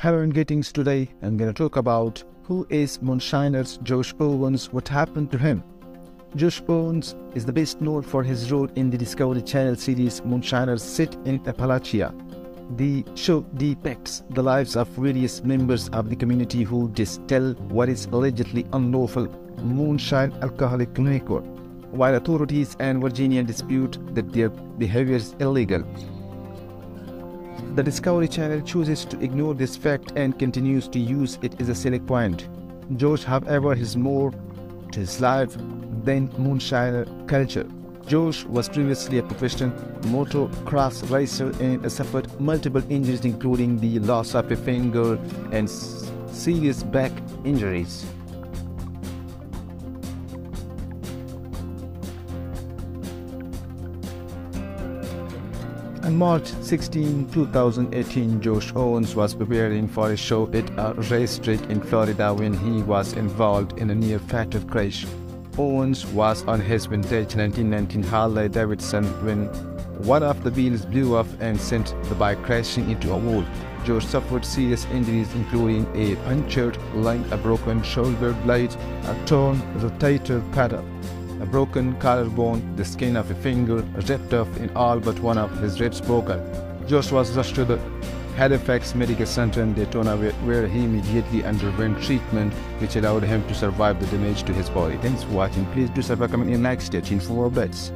Hello and greetings. Today I'm going to talk about who is Moonshiners Josh Owens, what happened to him. Josh Owens is the best known for his role in the Discovery Channel series Moonshiners Sit in Appalachia. The show depicts the lives of various members of the community who distill what is allegedly unlawful moonshine alcoholic liquor, while authorities and Virginians dispute that their behavior is illegal. The Discovery Channel chooses to ignore this fact and continues to use it as a selling point. Josh, however, is more to his life than moonshiner culture. Josh was previously a professional motocross racer and suffered multiple injuries, including the loss of a finger and serious back injuries. On March 16, 2018, Josh Owens was preparing for a show at a racetrack in Florida when he was involved in a near-fatal crash. Owens was on his vintage 1919 Harley Davidson when one of the wheels blew off and sent the bike crashing into a wall. Josh suffered serious injuries including a punctured lung, a broken shoulder blade, a torn rotator cuff, a broken collarbone, the skin of a finger ripped off and all but one of his ribs broken. Josh was rushed to the Halifax Medical Center in Daytona where he immediately underwent treatment which allowed him to survive the damage to his body. Thanks for watching. Please do subscribe, comment and like. Stay tuned for more bets.